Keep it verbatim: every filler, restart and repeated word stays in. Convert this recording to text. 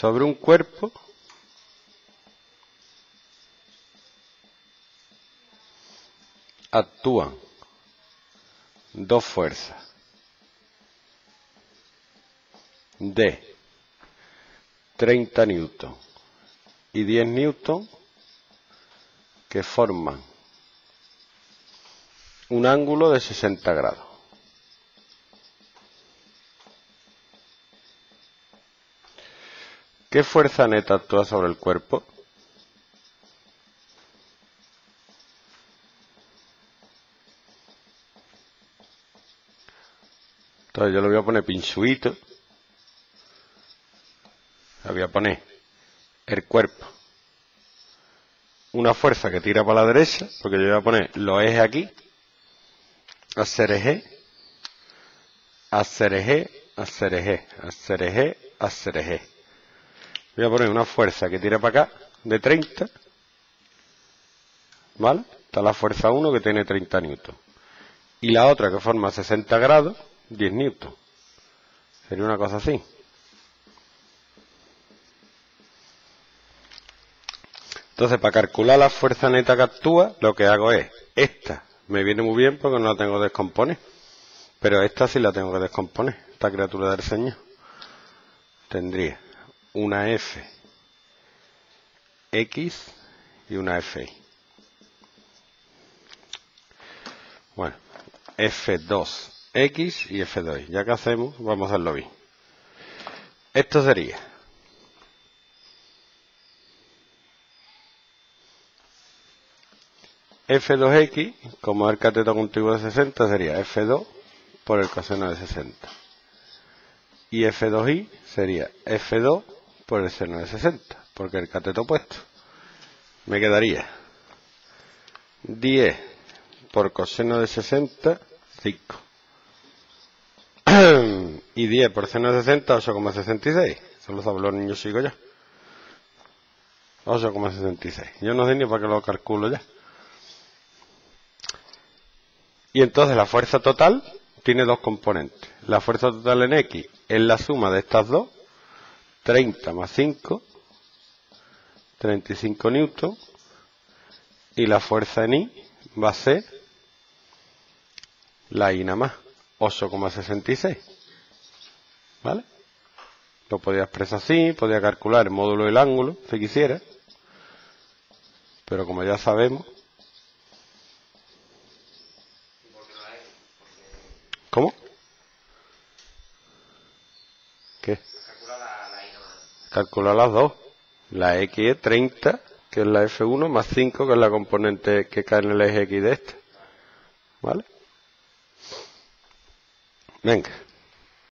sobre un cuerpo actúan dos fuerzas de treinta newtons y diez newtons que forman un ángulo de sesenta grados. ¿Qué fuerza neta actúa sobre el cuerpo? Entonces yo le voy a poner pinchuito. Le voy a poner el cuerpo. Una fuerza que tira para la derecha, porque yo voy a poner los ejes aquí. Hacer eje, hacer eje, hacer eje, hacer eje, hacer eje. Voy a poner una fuerza que tira para acá de treinta, ¿vale? Está la fuerza uno que tiene treinta newtons. Y la otra que forma sesenta grados, diez newtons. Sería una cosa así. Entonces, para calcular la fuerza neta que actúa, lo que hago es esta. Me viene muy bien porque no la tengo que descomponer. Pero esta sí la tengo que descomponer. Esta criatura del Señor. Tendría una F X y una F Y. Bueno, F dos X y F dos Y. Ya que hacemos, vamos a hacerlo bien. Esto sería F dos X, como es el cateto contiguo de sesenta, sería F dos por el coseno de sesenta. Y F dos Y sería F dos por el seno de sesenta, porque el cateto opuesto. Me quedaría diez por coseno de sesenta, cinco. Y diez por seno de sesenta, ocho coma sesenta y seis. Solo saben los niños chicos ya. ocho coma sesenta y seis. Yo no sé ni para qué lo calculo ya. Y entonces la fuerza total tiene dos componentes. La fuerza total en X es la suma de estas dos. treinta más cinco. treinta y cinco newtons. Y la fuerza en Y va a ser la Y nada más. ocho coma sesenta y seis. ¿Vale? Lo podía expresar así. Podía calcular el módulo del ángulo si quisiera. Pero como ya sabemos. ¿Cómo? ¿Qué? Calcula, la, la I nomás. Calcula las dos. La X es treinta, que es la F uno, más cinco, que es la componente que cae en el eje X de esta. ¿Vale? Venga.